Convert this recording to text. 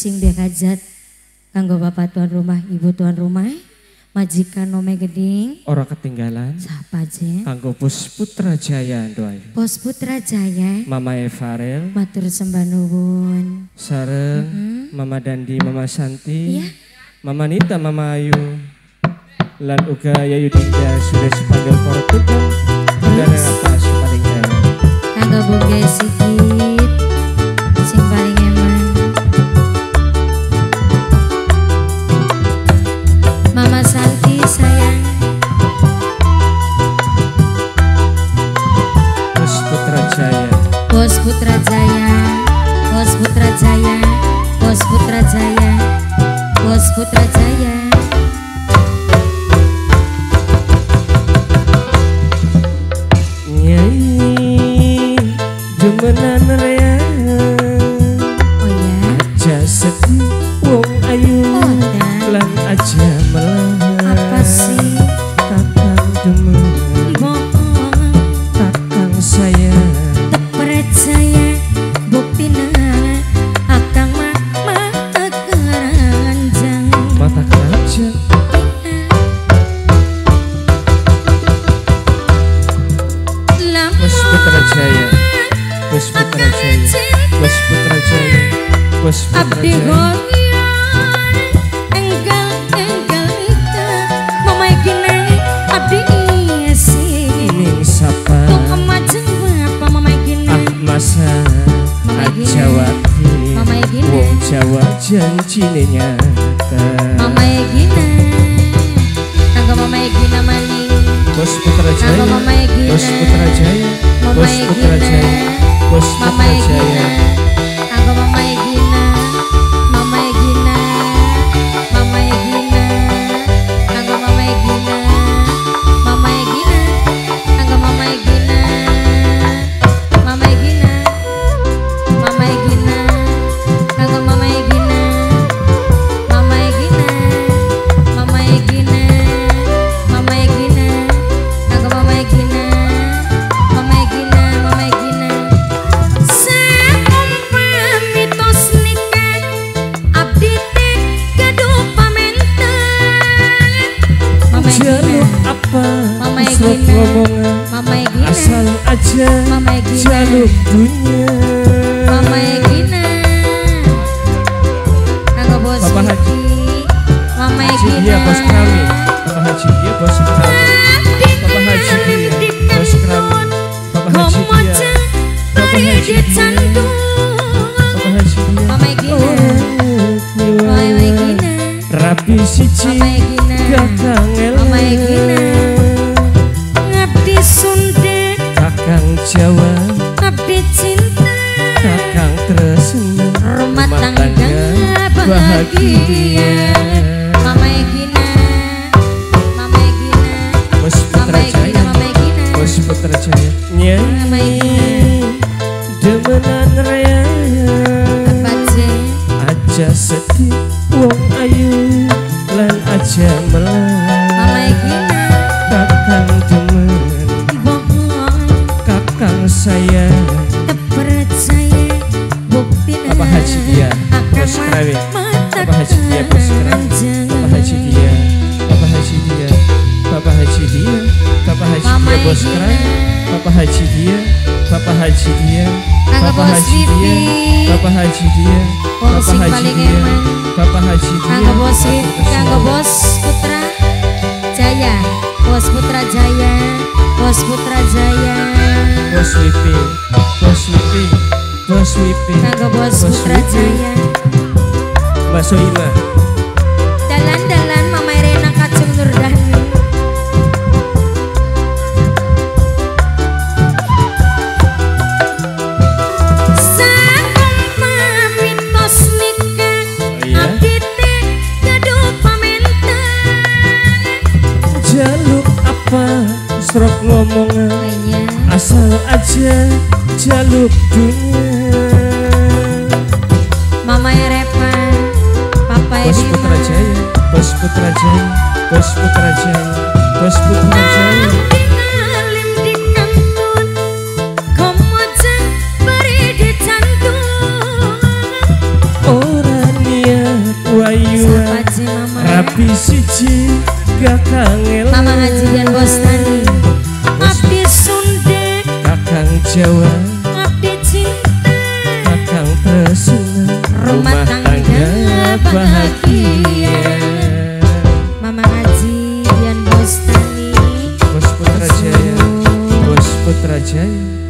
sing bekajat kanggo bapak tuan rumah, ibu tuan rumah, majikan nome geding. Ora ketinggalan. Sapa jeng? Kanggo Pos Putra Jaya doain. Pos Putra Jaya. Mama Evarel. Matur sembah nuwun. Sareng, Mama Dandi, Mama Santi, yeah. Mama Nita, Mama Ayu, lan uga Yayu Dinda sudah sepanjang portugal dan yang atas paling jauh. Kanggo bunga sikit, sing paling emang. Mama Santi sayang. Pos Putra Jaya. Pos Putra Jaya. Pos Putra Jaya. Pos Putra Jaya. Pos Putra Jaya. Abdi siji kakang Eleng, Mama Haji dan Bostani. Abdi Sunda kakang Jawa, Abdi cinta kakang Tresna, rumah tangga bahagia. Mama Haji dan Bostani, Bos Putrajaya, Bos Putrajaya.